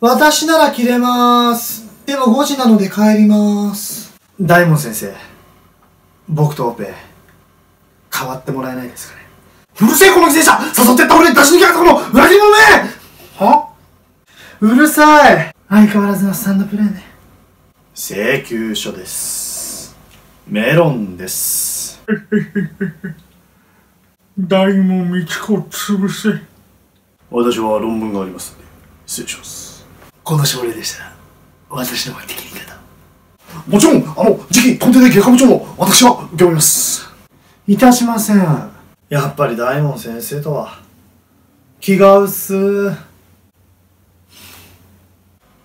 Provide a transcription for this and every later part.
私なら切れまーす。でも5時なので帰りまーす。大門先生、僕とオペ、変わってもらえないですかね。うるせえこの犠牲者、誘ってった俺に出し抜きやがったこの裏切り者ね。は？うるさい。相変わらずのスタンドプレーね。請求書です。メロンです。大門みちこを潰せ。私は論文がありますので、失礼します。この症例でしたら、私の方が適任かと。もちろん、次期探偵で外科部長も私は受け負います。いたしません。やっぱり大門先生とは、気が薄。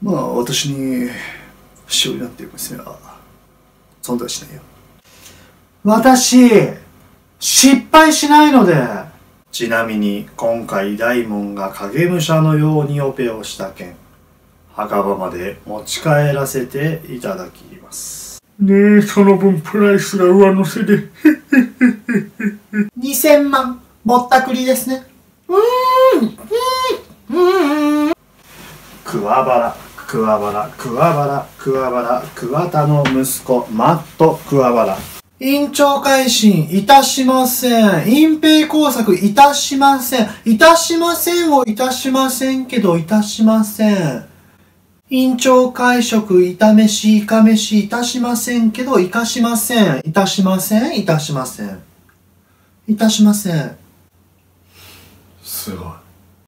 まあ、私に、しおりなんていう娘は、存在しないよ。私、失敗しないので。ちなみに、今回大門が影武者のようにオペをした件、墓場まで持ち帰らせていただきます。ねえ、その分プライスが上乗せで。2000万、ぼったくりですね。桑田の息子、マット・桑原。院長改心いたしません。隠蔽工作いたしません。いたしませんをいたしませんけど、いたしません。院長会食いためしいかめしいたしませんけど、いかしません。いたしません。いたしません。いたしません。